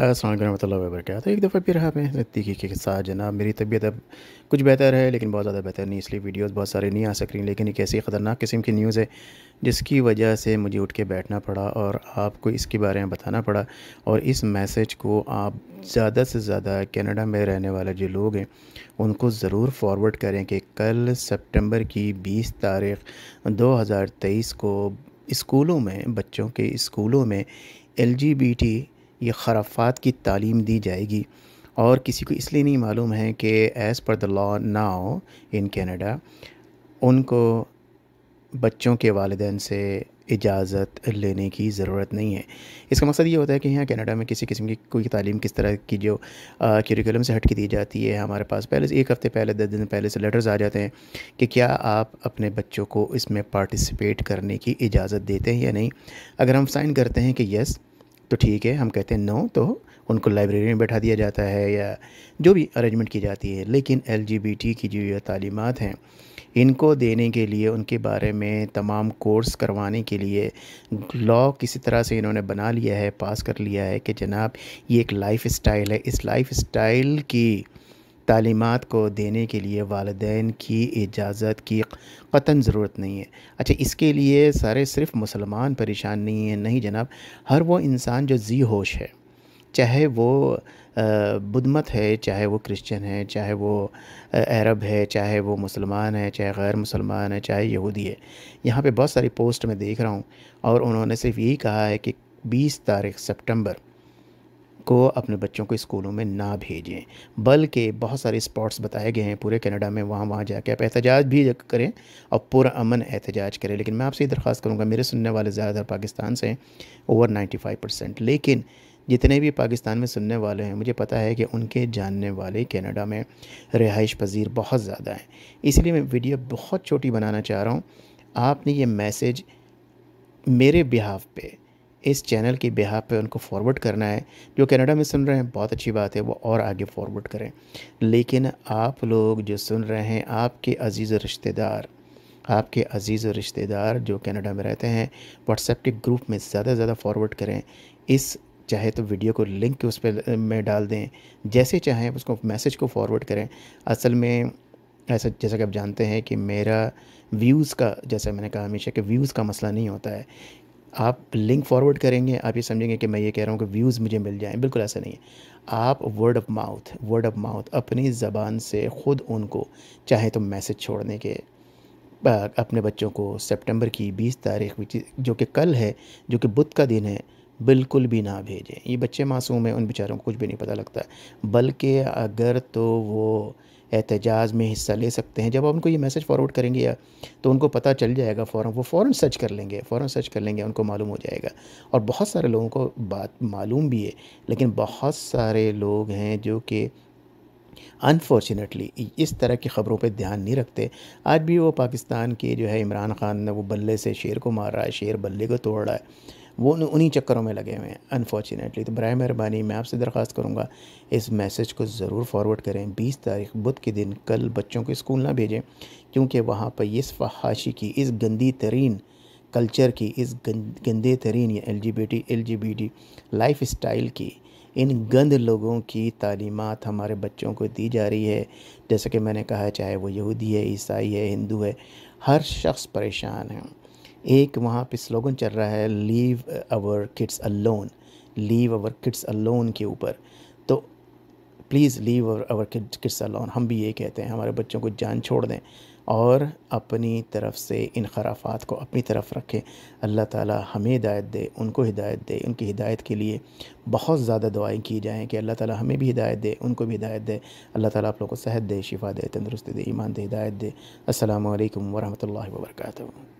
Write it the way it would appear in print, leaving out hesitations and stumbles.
अस्सलाम वालेकुम रहमतुल्लाहि व बरकातहू। एक दफ़ा फिर हमें तहकीक के साथ जनाब मेरी तबीयत अब कुछ बेहतर है, लेकिन बहुत ज़्यादा बेहतर नहीं, इसलिए वीडियोस बहुत सारे नहीं आ सक रही। लेकिन एक ऐसी ख़तरनाक किस्म की न्यूज़ है जिसकी वजह से मुझे उठ के बैठना पड़ा और आपको इसके बारे में बताना पड़ा। और इस मैसेज को आप ज़्यादा से ज़्यादा कनाडा में रहने वाले जो लोग हैं उनको ज़रूर फॉरवर्ड करें कि कल सितंबर की 20 तारीख 2023 को स्कूलों में, बच्चों के स्कूलों में LGBT ये खराफात की तालीम दी जाएगी। और किसी को इसलिए नहीं मालूम है कि as per the law now in Canada उनको बच्चों के वालिदैन से इजाज़त लेने की ज़रूरत नहीं है। इसका मकसद ये होता है कि यहाँ कनाडा में किसी किस्म की कोई तालीम किस तरह की जो करिकुलम से हट के दी जाती है, हमारे पास पहले से एक हफ़्ते पहले 10 दिन पहले से लेटर्स आ जाते हैं कि क्या आप अपने बच्चों को इसमें पार्टिसिपेट करने की इजाज़त देते हैं या नहीं। अगर हम साइन करते हैं कि यस तो ठीक है, हम कहते हैं नो तो उनको लाइब्रेरी में बैठा दिया जाता है या जो भी अरेंजमेंट की जाती है। लेकिन LGBT की जो तालीमात हैं इनको देने के लिए, उनके बारे में तमाम कोर्स करवाने के लिए लॉ किसी तरह से इन्होंने बना लिया है, पास कर लिया है कि जनाब ये एक लाइफ स्टाइल है। इस लाइफ स्टाइल की तालीमात को देने के लिए वालिदैन की इजाज़त की कतन ज़रूरत नहीं है। अच्छा, इसके लिए सारे सिर्फ़ मुसलमान परेशान नहीं हैं, नहीं जनाब, हर वो इंसान जो जी होश है, चाहे वो बुद्धमत है, चाहे वो क्रिश्चियन है, चाहे वो अरब है, चाहे वो मुसलमान है, चाहे गैर मुसलमान है, चाहे यहूदी है। यहाँ पे बहुत सारी पोस्ट में देख रहा हूँ और उन्होंने सिर्फ यही कहा है कि 20 तारीख सितंबर को अपने बच्चों को स्कूलों में ना भेजें, बल्कि बहुत सारे स्पॉट्स बताए गए हैं पूरे कनाडा में, वहाँ जाके आप एहतजाज भी करें और पूरा अमन एहतजाज करें। लेकिन मैं आपसे दरख्वास्त करूँगा, मेरे सुनने वाले ज़्यादातर पाकिस्तान से हैं, ओवर 95%, लेकिन जितने भी पाकिस्तान में सुनने वाले हैं मुझे पता है कि उनके जानने वाले कनाडा में रिहाइश पजीर बहुत ज़्यादा हैं। इसलिए मैं वीडियो बहुत छोटी बनाना चाह रहा हूँ। आपने ये मैसेज मेरे बिहाफ़ पे, इस चैनल के बिहाफ़ पे उनको फॉरवर्ड करना है। जो कनाडा में सुन रहे हैं बहुत अच्छी बात है, वो और आगे फॉरवर्ड करें, लेकिन आप लोग जो सुन रहे हैं, आपके अजीज़ रिश्तेदार, आपके अजीज़ और रिश्तेदार जो कनाडा में रहते हैं, व्हाट्सएप के ग्रुप में ज़्यादा से ज़्यादा फॉरवर्ड करें। इस चाहे तो वीडियो को लिंक उस पर मैं डाल दें, जैसे चाहें उसको मैसेज को फॉरवर्ड करें। असल में ऐसा, जैसा कि आप जानते हैं कि मेरा व्यूज़ का, जैसा मैंने कहा हमेशा कि व्यूज़ का मसला नहीं होता है। आप लिंक फॉरवर्ड करेंगे, आप ये समझेंगे कि मैं ये कह रहा हूँ कि व्यूज़ मुझे मिल जाएं, बिल्कुल ऐसा नहीं है। आप वर्ड ऑफ माउथ अपनी ज़बान से ख़ुद उनको, चाहे तो मैसेज छोड़ने के, अपने बच्चों को सितंबर की 20 तारीख जो कि कल है, जो कि बुध का दिन है, बिल्कुल भी ना भेजें। ये बच्चे मासूम हैं, उन बेचारों को कुछ भी नहीं पता लगता, बल्कि अगर तो वो एहतजाज में हिस्सा ले सकते हैं। जब आप उनको ये मैसेज फॉरवर्ड करेंगे या तो उनको पता चल जाएगा, वो फ़ौरन सर्च कर लेंगे, उनको मालूम हो जाएगा। और बहुत सारे लोगों को बात मालूम भी है, लेकिन बहुत सारे लोग हैं जो कि अनफॉर्चुनेटली इस तरह की ख़बरों पे ध्यान नहीं रखते। आज भी वो पाकिस्तान के जो है इमरान ख़ान ने वो बल्ले से शेर को मार रहा है, शेर बल्ले को तोड़ रहा है, वो उन्हीं चक्करों में लगे हुए हैं अनफॉर्चुनेटली। तो बराए मेहरबानी मैं आपसे दरख्वास्त करूँगा, इस मैसेज को ज़रूर फॉरवर्ड करें। 20 तारीख बुध के दिन कल बच्चों को स्कूल ना भेजें, क्योंकि वहाँ पर इस फहाशी की, इस गंदी तरीन कल्चर की, इस गंदे तरीन या LGBT लाइफ स्टाइल की, इन गंद लोगों की तालीमात हमारे बच्चों को दी जा रही है। जैसा कि मैंने कहा, चाहे वो यहूदी है, ईसाई है, हिंदू है, हर शख्स परेशान है। एक वहाँ पे स्लोगन चल रहा है लीव आवर किड्स अलोन के ऊपर, तो please leave our kids alone. हम भी ये कहते हैं, हमारे बच्चों को जान छोड़ दें और अपनी तरफ से इन खराफात को अपनी तरफ रखें। अल्लाह ताला हमें हिदायत दे, उनको हिदायत दे। उनकी हिदायत के लिए बहुत ज़्यादा दुआएं की जाएँ कि अल्लाह ताला हमें भी हिदायत दे, उनको भी हिदायत दे। अल्लाह ताला आप लोगों को सेहत दे, शिफा दे, तंदुरुस्ती दे, ईमान दे, हिदायत दे। अस्सलामु अलैकुम वरहमतुल्लाहि वबरकातुहू।